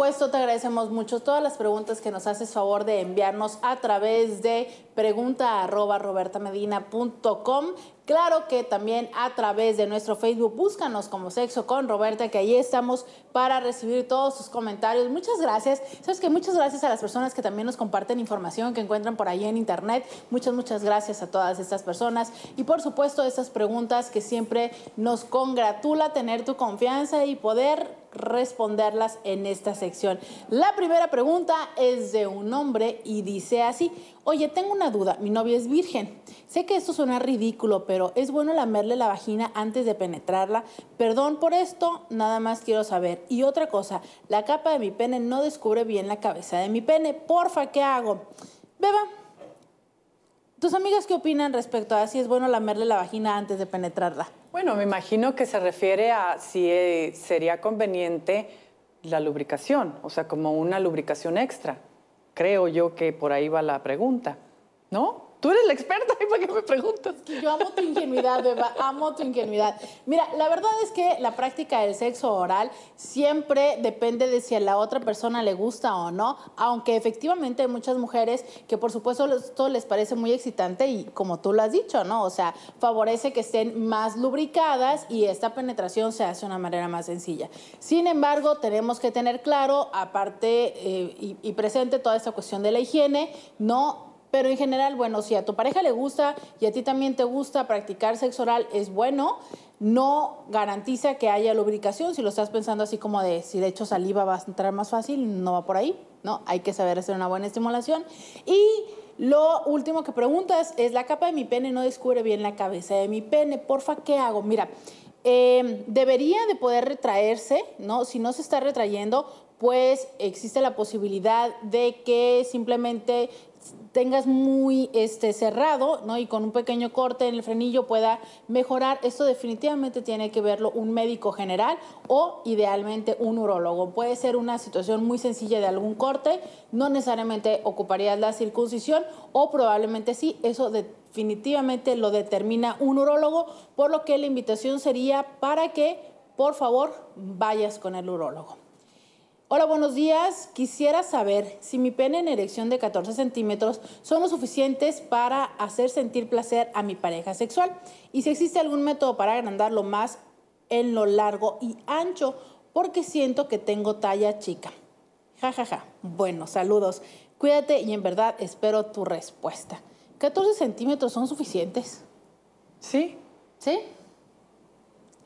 supuesto, te agradecemos mucho todas las preguntas que nos haces favor de enviarnos a través de pregunta@robertamedina.com. Claro que también a través de nuestro Facebook, búscanos como Sexo con Robertha, que ahí estamos para recibir todos sus comentarios. Muchas gracias. Sabes que muchas gracias a las personas que también nos comparten información que encuentran por ahí en internet. Muchas, muchas gracias a todas estas personas. Y por supuesto, estas preguntas que siempre nos congratula tener tu confianza y poder responderlas en esta sección. La primera pregunta es de un hombre y dice así: oye, tengo una duda, mi novia es virgen. Sé que esto suena ridículo, pero ¿es bueno lamerle la vagina antes de penetrarla? Perdón por esto, nada más quiero saber. Y otra cosa, la capa de mi pene no descubre bien la cabeza de mi pene. Porfa, ¿qué hago? Beba, ¿tus amigas qué opinan respecto a si es bueno lamerle la vagina antes de penetrarla? Bueno, me imagino que se refiere a si sería conveniente la lubricación, o sea, como una lubricación extra. Creo yo que por ahí va la pregunta, ¿no? Tú eres la experta, ¿para qué me preguntas? Es que yo amo tu ingenuidad, beba, amo tu ingenuidad. Mira, la verdad es que la práctica del sexo oral siempre depende de si a la otra persona le gusta o no, aunque efectivamente hay muchas mujeres que por supuesto esto les parece muy excitante y como tú lo has dicho, ¿no? O sea, favorece que estén más lubricadas y esta penetración se hace de una manera más sencilla. Sin embargo, tenemos que tener claro, aparte y presente toda esta cuestión de la higiene, no. Pero en general, bueno, si a tu pareja le gusta y a ti también te gusta practicar sexo oral, es bueno. No garantiza que haya lubricación. Si lo estás pensando así como de si de hecho saliva va a entrar más fácil, no va por ahí, ¿no? Hay que saber hacer una buena estimulación. Y lo último que preguntas es, la capa de mi pene no descubre bien la cabeza de mi pene. Porfa, ¿qué hago? Mira, debería de poder retraerse, ¿no? Si no se está retrayendo, pues existe la posibilidad de que simplemente tengas muy cerrado, ¿no? Y con un pequeño corte en el frenillo pueda mejorar. Esto definitivamente tiene que verlo un médico general o idealmente un urólogo. Puede ser una situación muy sencilla de algún corte, no necesariamente ocuparías la circuncisión o probablemente sí, eso definitivamente lo determina un urólogo, por lo que la invitación sería para que, por favor, vayas con el urólogo. Hola, buenos días. Quisiera saber si mi pene en erección de 14 centímetros son lo suficientes para hacer sentir placer a mi pareja sexual y si existe algún método para agrandarlo más en lo largo y ancho porque siento que tengo talla chica. Ja, ja, ja. Bueno, saludos. Cuídate y en verdad espero tu respuesta. ¿14 centímetros son suficientes? Sí. ¿Sí?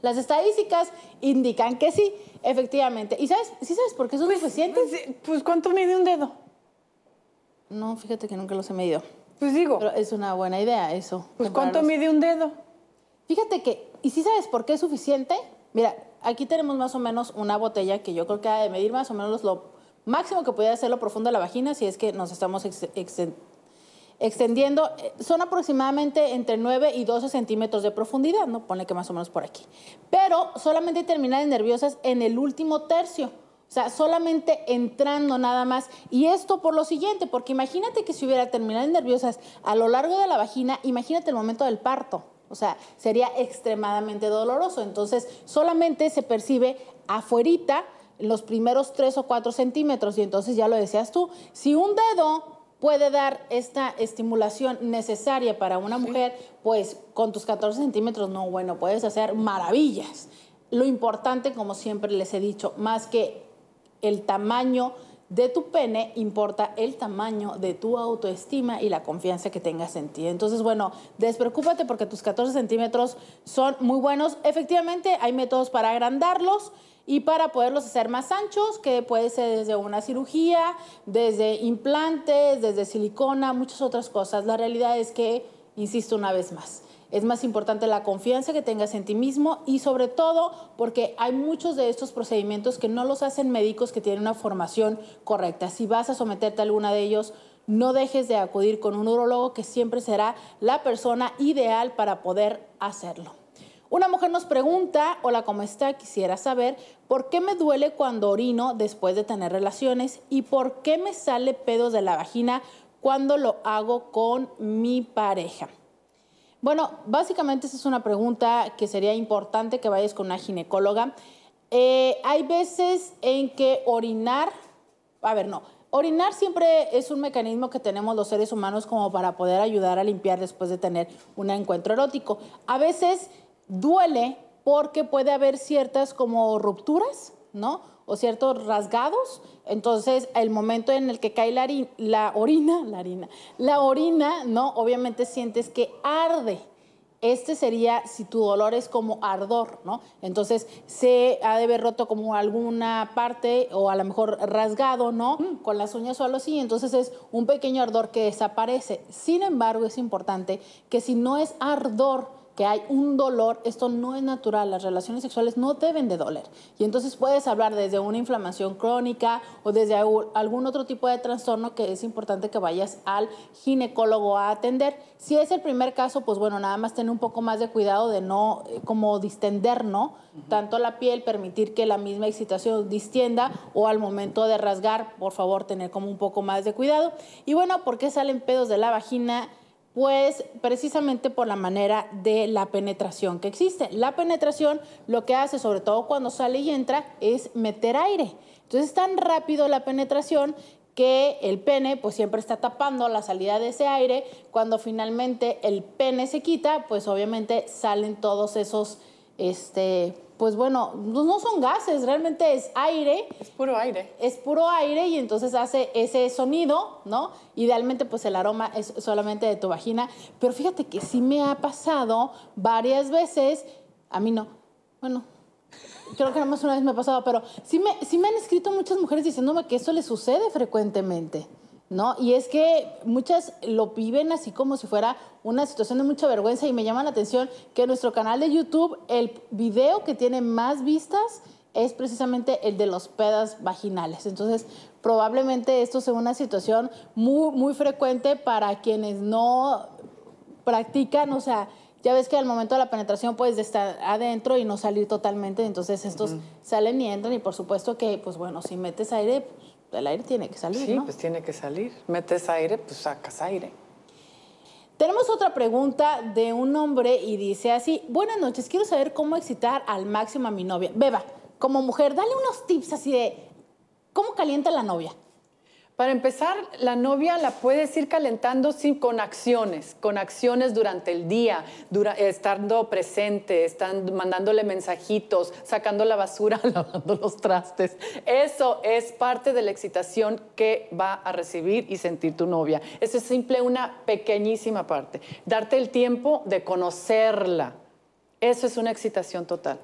Las estadísticas indican que sí, efectivamente. ¿Y sabes, sí sabes por qué son suficientes? Pues, ¿cuánto mide un dedo? No, fíjate que nunca los he medido. Pues digo. Pero es una buena idea eso. Pues, ¿cuánto mide un dedo? Fíjate que, ¿y sí sabes por qué es suficiente? Mira, aquí tenemos más o menos una botella que yo creo que ha de medir más o menos lo máximo que pudiera ser lo profundo de la vagina si es que nos estamos extendiendo, son aproximadamente entre 9 y 12 centímetros de profundidad, ¿no? Ponle que más o menos por aquí. Pero solamente terminales nerviosas en el último tercio. O sea, solamente entrando nada más. Y esto por lo siguiente, porque imagínate que si hubiera terminales nerviosas a lo largo de la vagina, imagínate el momento del parto. O sea, sería extremadamente doloroso. Entonces, solamente se percibe afuerita los primeros 3 o 4 centímetros. Y entonces ya lo decías tú, si un dedo puede dar esta estimulación necesaria para una mujer, pues con tus 14 centímetros, no, bueno, puedes hacer maravillas. Lo importante, como siempre les he dicho, más que el tamaño de tu pene, importa el tamaño de tu autoestima y la confianza que tengas en ti. Entonces, bueno, despreocúpate porque tus 14 centímetros son muy buenos. Efectivamente, hay métodos para agrandarlos y para poderlos hacer más anchos, que puede ser desde una cirugía, desde implantes, desde silicona, muchas otras cosas. La realidad es que, insisto una vez más, es más importante la confianza que tengas en ti mismo y sobre todo porque hay muchos de estos procedimientos que no los hacen médicos que tienen una formación correcta. Si vas a someterte a alguna de ellos, no dejes de acudir con un urólogo que siempre será la persona ideal para poder hacerlo. Una mujer nos pregunta, hola, ¿cómo está? Quisiera saber por qué me duele cuando orino después de tener relaciones y por qué me sale pedos de la vagina cuando lo hago con mi pareja. Bueno, básicamente esa es una pregunta que sería importante que vayas con una ginecóloga. Hay veces en que orinar siempre es un mecanismo que tenemos los seres humanos como para poder ayudar a limpiar después de tener un encuentro erótico. A veces duele porque puede haber ciertas como rupturas, ¿no? O ciertos rasgados. Entonces, el momento en el que cae la orina, ¿no? Obviamente sientes que arde. Este sería si tu dolor es como ardor, ¿no? Entonces, se ha de haber roto como alguna parte o a lo mejor rasgado, ¿no? Con las uñas o algo así. Entonces, es un pequeño ardor que desaparece. Sin embargo, es importante que si no es ardor, que hay un dolor, esto no es natural, las relaciones sexuales no deben de doler. Y entonces puedes hablar desde una inflamación crónica o desde algún otro tipo de trastorno que es importante que vayas al ginecólogo a atender. Si es el primer caso, pues bueno, nada más tener un poco más de cuidado de no como distender, ¿no? Tanto la piel, permitir que la misma excitación distienda o al momento de rasgar, por favor, tener como un poco más de cuidado. Y bueno, ¿por qué salen pedos de la vagina? Pues precisamente por la manera de la penetración que existe. La penetración lo que hace, sobre todo cuando sale y entra, es meter aire. Entonces es tan rápido la penetración que el pene pues siempre está tapando la salida de ese aire. Cuando finalmente el pene se quita, pues obviamente salen todos esos, pues bueno, no son gases, realmente es aire. Es puro aire. Es puro aire y entonces hace ese sonido, ¿no? Idealmente, pues el aroma es solamente de tu vagina. Pero fíjate que sí me ha pasado varias veces. A mí no. Bueno, creo que nada más una vez me ha pasado, pero sí me han escrito muchas mujeres diciéndome que eso les sucede frecuentemente, ¿no? Y es que muchas lo viven así como si fuera una situación de mucha vergüenza y me llama la atención que en nuestro canal de YouTube el video que tiene más vistas es precisamente el de los pedos vaginales. Entonces, probablemente esto sea una situación muy, muy frecuente para quienes no practican, o sea, ya ves que al momento de la penetración puedes estar adentro y no salir totalmente, entonces estos salen y entran y por supuesto que, pues bueno, si metes aire, el aire tiene que salir, sí, ¿no? Pues tiene que salir. Metes aire, pues sacas aire. Tenemos otra pregunta de un hombre y dice así: buenas noches, quiero saber cómo excitar al máximo a mi novia. Beba, como mujer, dale unos tips así de cómo calienta la novia. Para empezar, la novia la puedes ir calentando con acciones durante el día, estando presente, mandándole mensajitos, sacando la basura, lavando los trastes. Eso es parte de la excitación que va a recibir y sentir tu novia. Eso es simple una pequeñísima parte. Darte el tiempo de conocerla. Eso es una excitación total.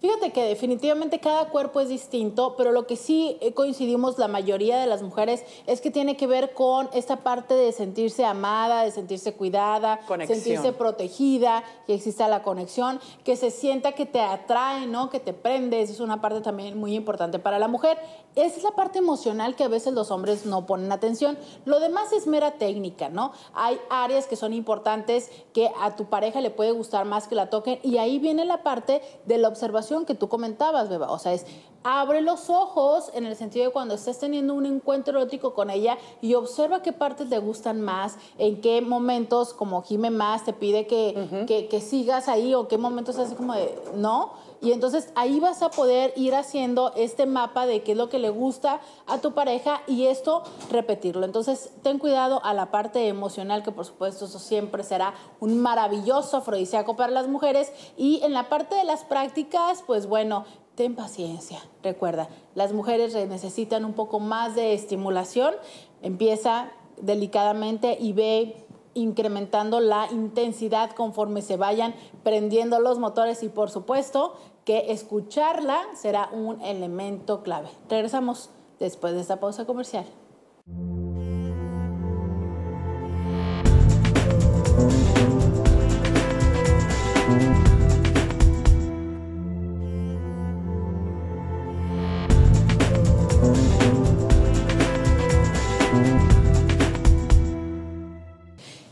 Fíjate que definitivamente cada cuerpo es distinto, pero lo que sí coincidimos la mayoría de las mujeres es que tiene que ver con esta parte de sentirse amada, de sentirse cuidada, conexión. Sentirse protegida, que exista la conexión, que se sienta que te atrae, ¿no? Que te prende. Esa es una parte también muy importante para la mujer. Esa es la parte emocional que a veces los hombres no ponen atención. Lo demás es mera técnica, ¿no? Hay áreas que son importantes que a tu pareja le puede gustar más que la toquen y ahí viene la parte de la observación que tú comentabas, Beba. O sea, es abre los ojos en el sentido de cuando estés teniendo un encuentro erótico con ella y observa qué partes te gustan más, en qué momentos como gime más, te pide que sigas ahí o qué momentos hace como de no. Y entonces ahí vas a poder ir haciendo este mapa de qué es lo que le gusta a tu pareja y esto repetirlo. Entonces ten cuidado a la parte emocional, que por supuesto eso siempre será un maravilloso afrodisíaco para las mujeres. Y en la parte de las prácticas, pues bueno, ten paciencia. Recuerda, las mujeres necesitan un poco más de estimulación. Empieza delicadamente y ve incrementando la intensidad conforme se vayan prendiendo los motores y por supuesto que escucharla será un elemento clave. Regresamos después de esta pausa comercial.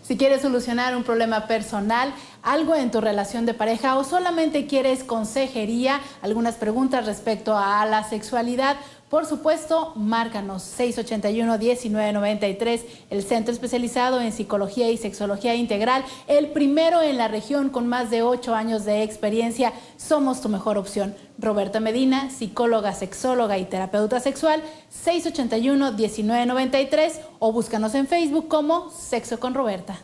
Si quieres solucionar un problema personal, algo en tu relación de pareja o solamente quieres consejería, algunas preguntas respecto a la sexualidad, Por supuesto, márcanos 681-1993, el Centro Especializado en Psicología y Sexología Integral, el primero en la región con más de 8 años de experiencia. Somos tu mejor opción. Robertha Medina, psicóloga, sexóloga y terapeuta sexual, 681-1993 o búscanos en Facebook como Sexo con Robertha.